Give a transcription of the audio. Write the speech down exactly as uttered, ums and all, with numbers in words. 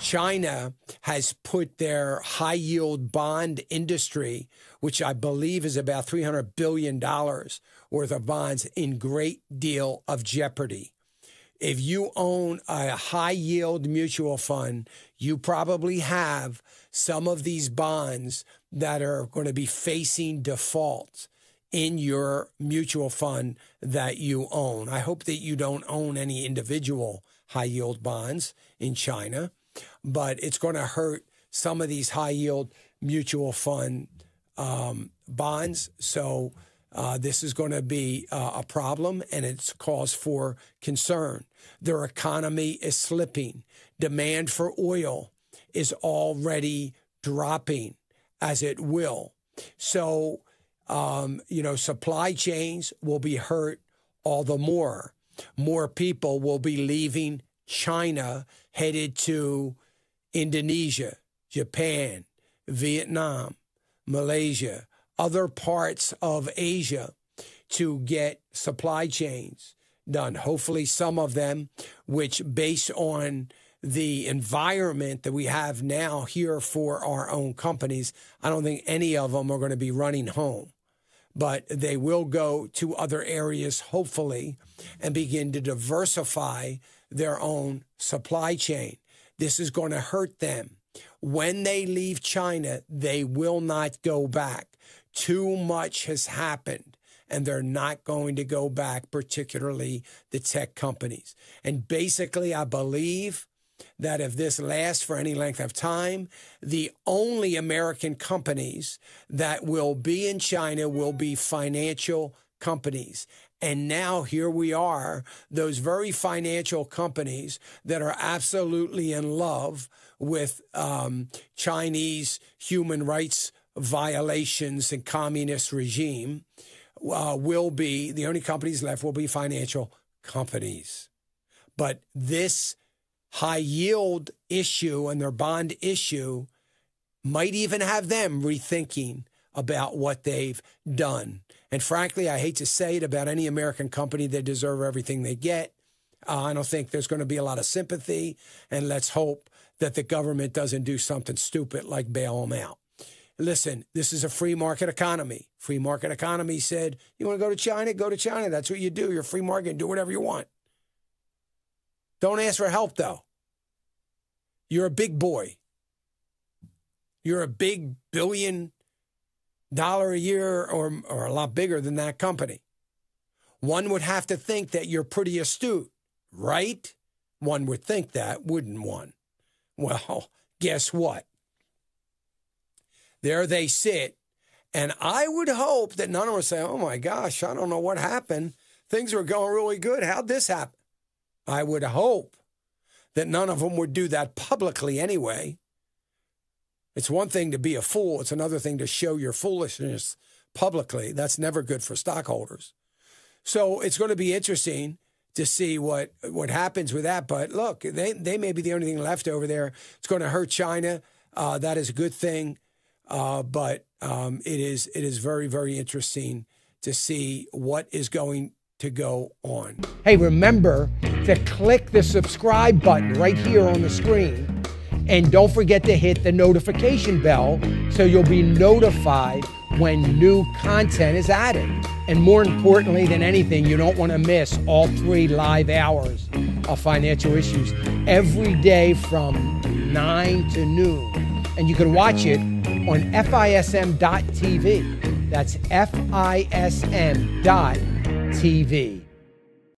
China has put their high-yield bond industry, which I believe is about three hundred billion dollars worth of bonds, in great deal of jeopardy. If you own a high-yield mutual fund, you probably have some of these bonds that are going to be facing defaults in your mutual fund that you own. I hope that you don't own any individual high-yield bonds in China, but it's going to hurt some of these high-yield mutual fund um, bonds. So uh, this is going to be uh, a problem, and it's cause for concern. Their economy is slipping. Demand for oil is already dropping, as it will. So Um, you know, supply chains will be hurt all the more. More people will be leaving China, headed to Indonesia, Japan, Vietnam, Malaysia, other parts of Asia to get supply chains done. Hopefully some of them, which based on the environment that we have now here for our own companies, I don't think any of them are going to be running home. But they will go to other areas, hopefully, and begin to diversify their own supply chain. This is going to hurt them. When they leave China, they will not go back. Too much has happened, and they're not going to go back, particularly the tech companies. And basically, I believe that if this lasts for any length of time, the only American companies that will be in China will be financial companies. And now here we are, those very financial companies that are absolutely in love with um, Chinese human rights violations and communist regime, uh, will be, the only companies left will be financial companies. But this high yield issue and their bond issue might even have them rethinking about what they've done. And frankly, I hate to say it about any American company, they deserve everything they get. Uh, I don't think there's going to be a lot of sympathy, and let's hope that the government doesn't do something stupid like bail them out. Listen, this is a free market economy. Free market economy said, you want to go to China? Go to China. That's what you do. You're free market. Do whatever you want. Don't ask for help, though. You're a big boy. You're a big billion dollar a year or, or a lot bigger than that company. One would have to think that you're pretty astute, right? One would think that, wouldn't one? Well, guess what? There they sit. And I would hope that none of them would say, oh, my gosh, I don't know what happened. Things were going really good. How'd this happen? I would hope that none of them would do that publicly anyway. It's one thing to be a fool. It's another thing to show your foolishness publicly. That's never good for stockholders. So it's going to be interesting to see what, what happens with that. But look, they, they may be the only thing left over there. It's going to hurt China. Uh, that is a good thing. Uh, but um, it is, it is very, very interesting to see what is going to go on. Hey, remember to click the subscribe button right here on the screen, and don't forget to hit the notification bell so you'll be notified when new content is added. And more importantly than anything, you don't want to miss all three live hours of Financial Issues every day from nine to noon. And you can watch it on F I S M dot T V. That's F I S M dot T V.